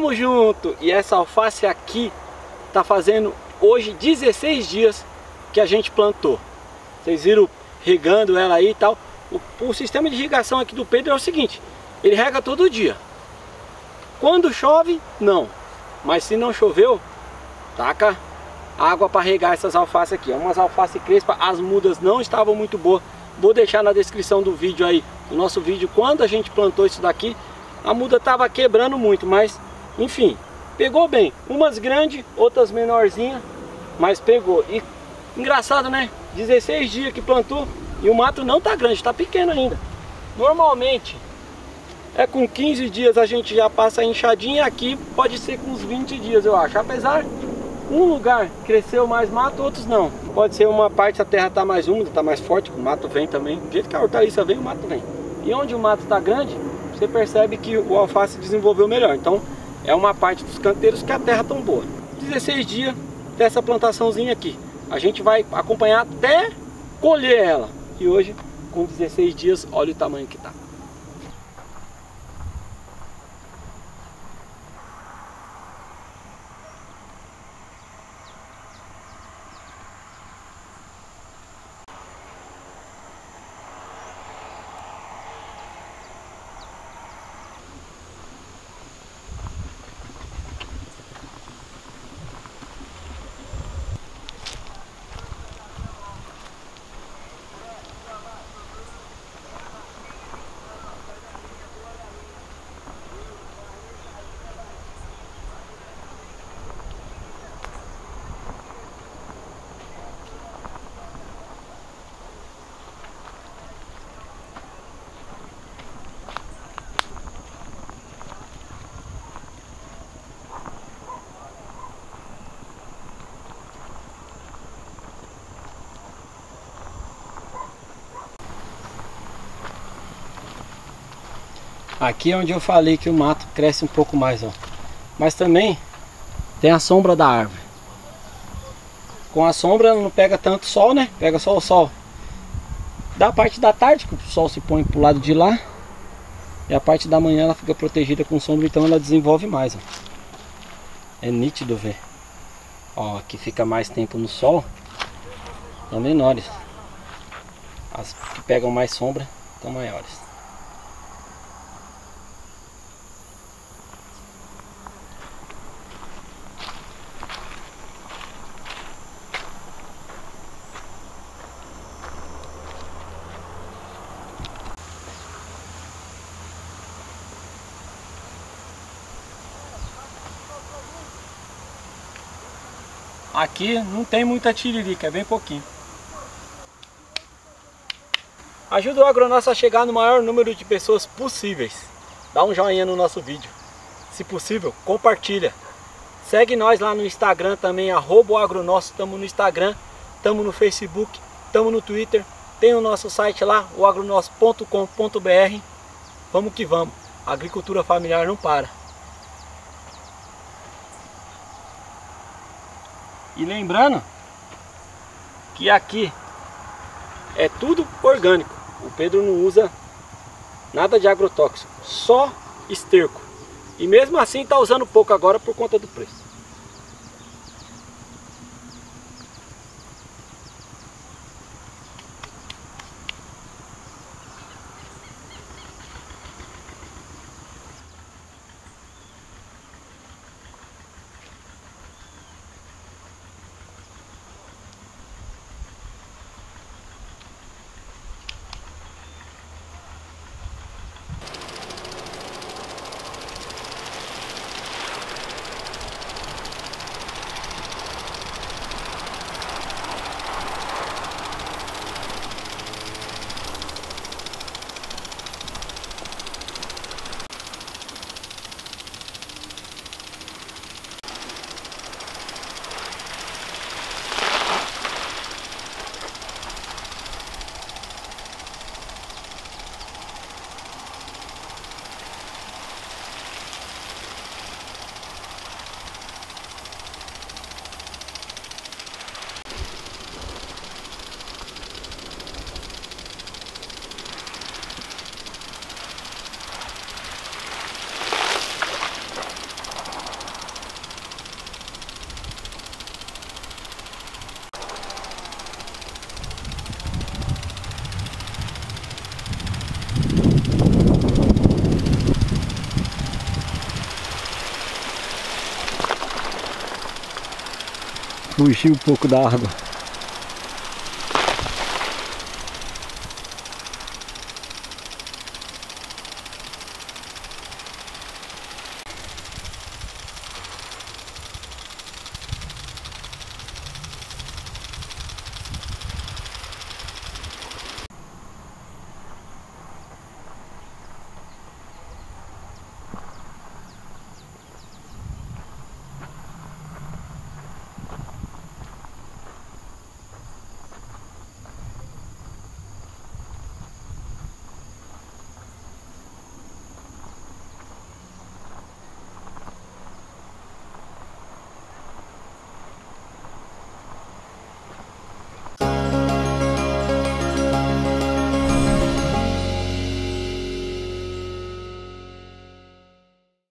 Tamo junto! E essa alface aqui tá fazendo hoje 16 dias que a gente plantou. Vocês viram regando ela aí e tal. O sistema de irrigação aqui do Pedro é o seguinte: ele rega todo dia. Quando chove, não. Mas se não choveu, taca água para regar essas alfaces aqui. É umas alface crespa, as mudas não estavam muito boas. Vou deixar na descrição do vídeo aí, o nosso vídeo, quando a gente plantou isso daqui. A muda tava quebrando muito, mas enfim, pegou bem. Umas grandes, outras menorzinhas, mas pegou. E engraçado, né? 16 dias que plantou e o mato não tá grande, tá pequeno ainda. Normalmente é com 15 dias a gente já passa a enxadinha, aqui pode ser com uns 20 dias, eu acho. Apesar, um lugar cresceu mais mato, outros não. Pode ser uma parte, a terra tá mais úmida, tá mais forte, o mato vem também. Do jeito que a hortaliça vem, o mato vem. E onde o mato tá grande, você percebe que o alface desenvolveu melhor. Então é uma parte dos canteiros que a terra tão boa. 16 dias dessa plantaçãozinha aqui. A gente vai acompanhar até colher ela. E hoje, com 16 dias, olha o tamanho que tá. Aqui é onde eu falei que o mato cresce um pouco mais, ó. Mas também tem a sombra da árvore. Com a sombra não pega tanto sol, né? Pega só o sol da parte da tarde, que o sol se põe pro lado de lá. E a parte da manhã ela fica protegida com sombra, então ela desenvolve mais, ó. É nítido ver. Ó, aqui fica mais tempo no sol. São menores. As que pegam mais sombra são maiores. Aqui não tem muita tiririca, é bem pouquinho. Ajuda o Agro Nosso a chegar no maior número de pessoas possíveis. Dá um joinha no nosso vídeo. Se possível, compartilha. Segue nós lá no Instagram também, @oagronosso. Estamos no Instagram, estamos no Facebook, estamos no Twitter. Tem o nosso site lá, oagronosso.com.br. Vamos que vamos. A agricultura familiar não para. E lembrando que aqui é tudo orgânico. O Pedro não usa nada de agrotóxico, só esterco. E mesmo assim está usando pouco agora por conta do preço. fugir um pouco da água.